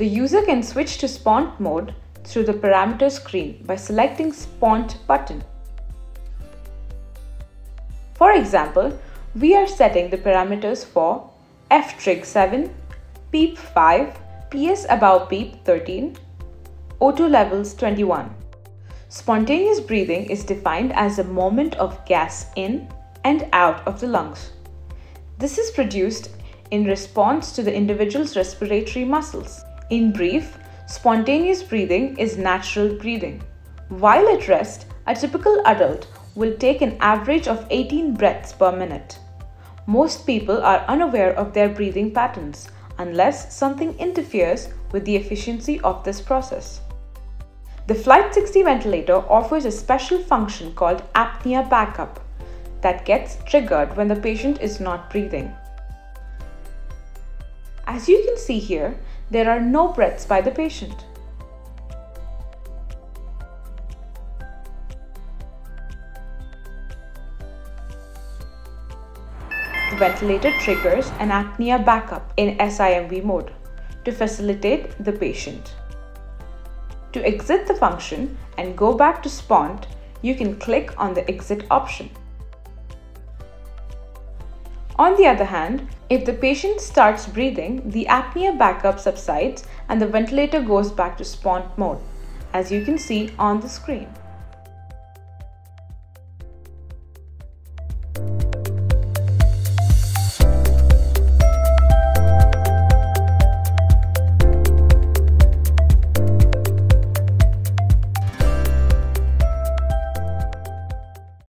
The user can switch to SPONT mode through the parameter screen by selecting SPONT button. For example, we are setting the parameters for F-trig 7, PEEP 5, PS above PEEP 13, O2 levels 21. Spontaneous breathing is defined as the moment of gas in and out of the lungs. This is produced in response to the individual's respiratory muscles. In brief, spontaneous breathing is natural breathing. While at rest, a typical adult will take an average of 18 breaths per minute. Most people are unaware of their breathing patterns unless something interferes with the efficiency of this process. The Flight 60 ventilator offers a special function called apnea backup that gets triggered when the patient is not breathing. As you can see here, there are no breaths by the patient. The ventilator triggers an apnea backup in SIMV mode to facilitate the patient. To exit the function and go back to SPONT, you can click on the exit option. On the other hand, if the patient starts breathing, the apnea backup subsides and the ventilator goes back to SPONT mode, as you can see on the screen.